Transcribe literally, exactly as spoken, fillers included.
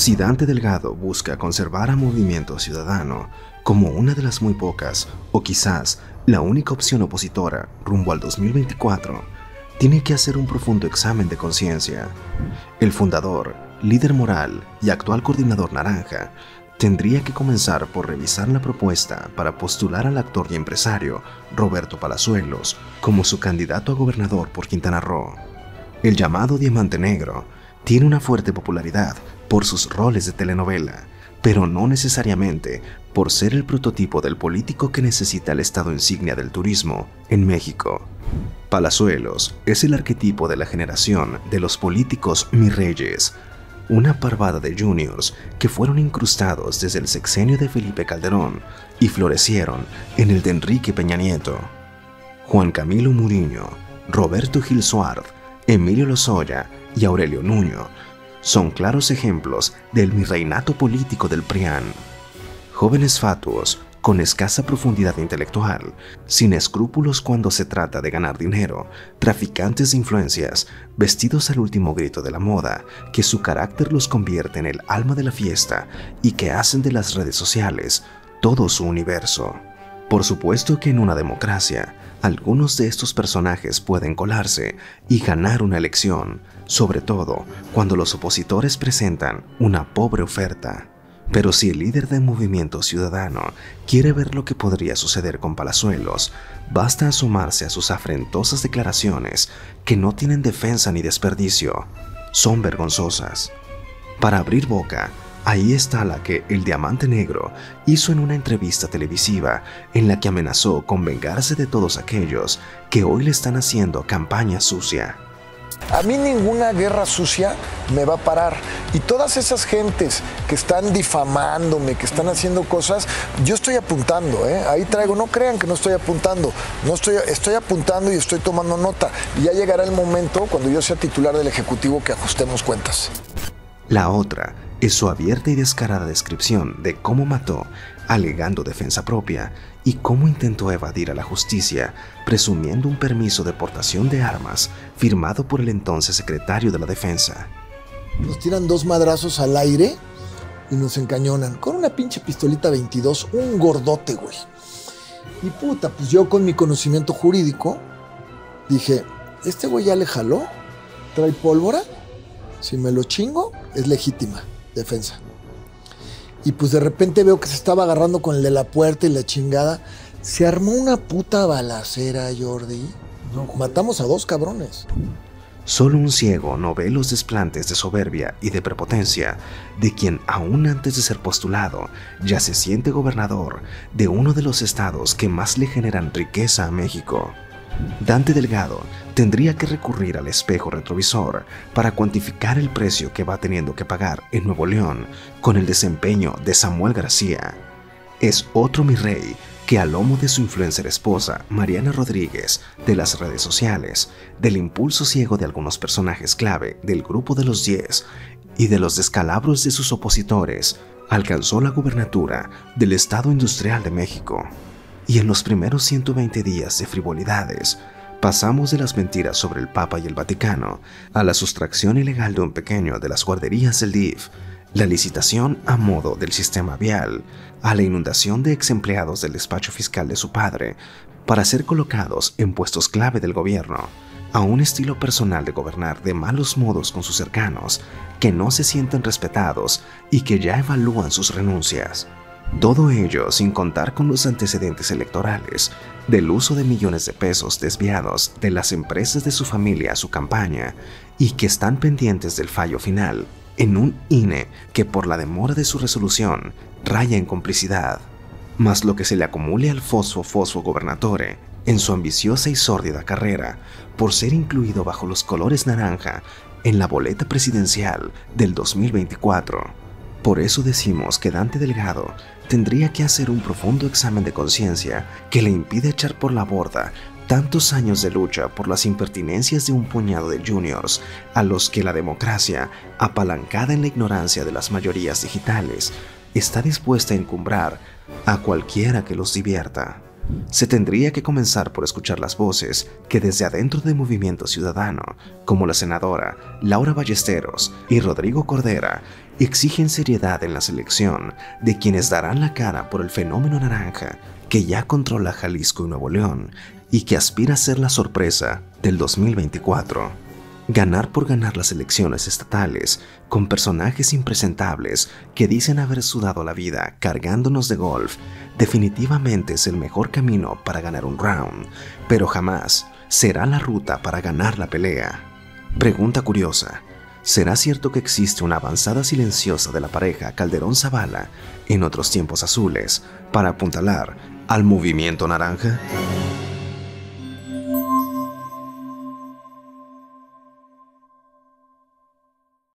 Si Dante Delgado busca conservar a Movimiento Ciudadano como una de las muy pocas, o quizás la única opción opositora rumbo al dos mil veinticuatro, tiene que hacer un profundo examen de conciencia. El fundador, líder moral y actual coordinador naranja, tendría que comenzar por revisar la propuesta para postular al actor y empresario Roberto Palazuelos como su candidato a gobernador por Quintana Roo. El llamado Diamante Negro tiene una fuerte popularidad por sus roles de telenovela, pero no necesariamente por ser el prototipo del político que necesita el estado insignia del turismo en México. Palazuelos es el arquetipo de la generación de los políticos mi reyes, una parvada de juniors que fueron incrustados desde el sexenio de Felipe Calderón y florecieron en el de Enrique Peña Nieto. Juan Camilo Muriño, Roberto Gil Suárez, Emilio Lozoya y Aurelio Nuño son claros ejemplos del virreinato político del PRIAN. Jóvenes fatuos con escasa profundidad intelectual, sin escrúpulos cuando se trata de ganar dinero, traficantes de influencias, vestidos al último grito de la moda, que su carácter los convierte en el alma de la fiesta y que hacen de las redes sociales todo su universo. Por supuesto que en una democracia, algunos de estos personajes pueden colarse y ganar una elección, sobre todo cuando los opositores presentan una pobre oferta. Pero si el líder del Movimiento Ciudadano quiere ver lo que podría suceder con Palazuelos, basta asomarse a sus afrentosas declaraciones que no tienen defensa ni desperdicio. Son vergonzosas. Para abrir boca, ahí está la que el Diamante Negro hizo en una entrevista televisiva en la que amenazó con vengarse de todos aquellos que hoy le están haciendo campaña sucia. A mí ninguna guerra sucia me va a parar. Y todas esas gentes que están difamándome, que están haciendo cosas, yo estoy apuntando, ¿eh? Ahí traigo, no crean que no estoy apuntando, no estoy, estoy apuntando y estoy tomando nota. Y ya llegará el momento, cuando yo sea titular del Ejecutivo, que ajustemos cuentas. La otra es su abierta y descarada descripción de cómo mató, alegando defensa propia, y cómo intentó evadir a la justicia, presumiendo un permiso de portación de armas firmado por el entonces secretario de la Defensa. Nos tiran dos madrazos al aire y nos encañonan con una pinche pistolita veintidós, un gordote, güey. Y puta, pues yo con mi conocimiento jurídico dije, este güey ya le jaló, trae pólvora, si me lo chingo es legítima defensa. Y pues de repente veo que se estaba agarrando con el de la puerta y la chingada. Se armó una puta balacera, Jordi. No, matamos a dos cabrones. Solo un ciego no ve los desplantes de soberbia y de prepotencia de quien, aún antes de ser postulado, ya se siente gobernador de uno de los estados que más le generan riqueza a México. Dante Delgado tendría que recurrir al espejo retrovisor para cuantificar el precio que va teniendo que pagar en Nuevo León con el desempeño de Samuel García. Es otro mi rey que, al lomo de su influencer esposa Mariana Rodríguez, de las redes sociales, del impulso ciego de algunos personajes clave del grupo de los diez y de los descalabros de sus opositores, alcanzó la gubernatura del Estado Industrial de México. Y en los primeros ciento veinte días de frivolidades, pasamos de las mentiras sobre el Papa y el Vaticano a la sustracción ilegal de un pequeño de las guarderías del D I F, la licitación a modo del sistema vial, a la inundación de ex empleados del despacho fiscal de su padre para ser colocados en puestos clave del gobierno, a un estilo personal de gobernar de malos modos con sus cercanos que no se sienten respetados y que ya evalúan sus renuncias. Todo ello sin contar con los antecedentes electorales, del uso de millones de pesos desviados de las empresas de su familia a su campaña y que están pendientes del fallo final en un I N E que, por la demora de su resolución, raya en complicidad. Más lo que se le acumule al fosfo fosfo gobernatore en su ambiciosa y sórdida carrera por ser incluido bajo los colores naranja en la boleta presidencial del dos mil veinticuatro. Por eso decimos que Dante Delgado tendría que hacer un profundo examen de conciencia que le impide echar por la borda tantos años de lucha por las impertinencias de un puñado de juniors a los que la democracia, apalancada en la ignorancia de las mayorías digitales, está dispuesta a encumbrar a cualquiera que los divierta. se tendría que comenzar por escuchar las voces que desde adentro del Movimiento Ciudadano, como la senadora Laura Ballesteros y Rodrigo Cordera, exigen seriedad en la selección de quienes darán la cara por el fenómeno naranja que ya controla Jalisco y Nuevo León y que aspira a ser la sorpresa del dos mil veinticuatro. Ganar por ganar las elecciones estatales con personajes impresentables que dicen haber sudado la vida cargándonos de golf definitivamente es el mejor camino para ganar un round, pero jamás será la ruta para ganar la pelea. Pregunta curiosa: ¿será cierto que existe una avanzada silenciosa de la pareja Calderón-Zavala en otros tiempos azules para apuntalar al movimiento naranja?